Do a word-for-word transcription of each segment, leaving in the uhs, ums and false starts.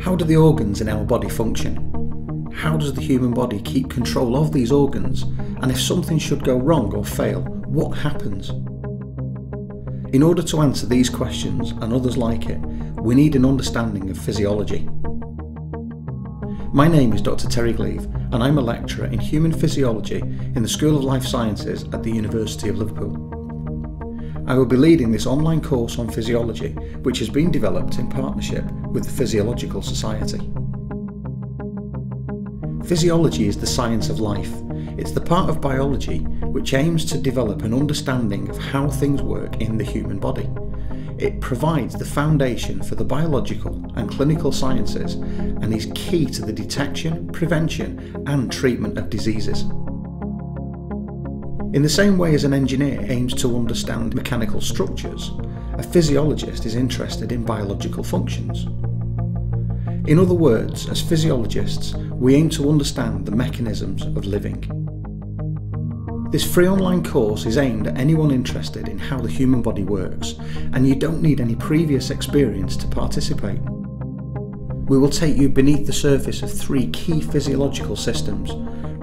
How do the organs in our body function? How does the human body keep control of these organs? And if something should go wrong or fail, what happens? In order to answer these questions and others like it, we need an understanding of physiology. My name is Doctor Terry Gleave, and I'm a lecturer in human physiology in the School of Life Sciences at the University of Liverpool. I will be leading this online course on physiology, which has been developed in partnership with the Physiological Society. Physiology is the science of life. It's the part of biology which aims to develop an understanding of how things work in the human body. It provides the foundation for the biological and clinical sciences and is key to the detection, prevention and treatment of diseases. In the same way as an engineer aims to understand mechanical structures, a physiologist is interested in biological functions. In other words, as physiologists, we aim to understand the mechanisms of living. This free online course is aimed at anyone interested in how the human body works, and you don't need any previous experience to participate. We will take you beneath the surface of three key physiological systems: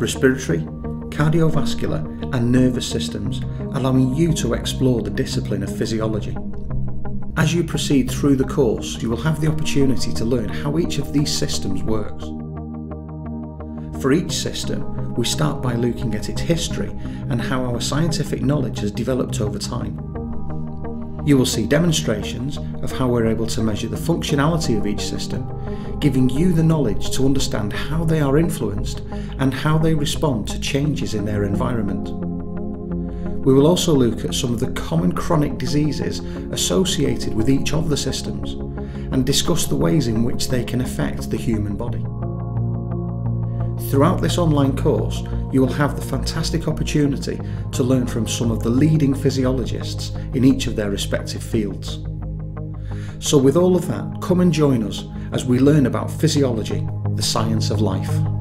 respiratory, cardiovascular and nervous systems, allowing you to explore the discipline of physiology. As you proceed through the course, you will have the opportunity to learn how each of these systems works. For each system, we start by looking at its history and how our scientific knowledge has developed over time. You will see demonstrations of how we're able to measure the functionality of each system, giving you the knowledge to understand how they are influenced and how they respond to changes in their environment. We will also look at some of the common chronic diseases associated with each of the systems and discuss the ways in which they can affect the human body. Throughout this online course, you will have the fantastic opportunity to learn from some of the leading physiologists in each of their respective fields. So with all of that, come and join us as we learn about physiology, the science of life.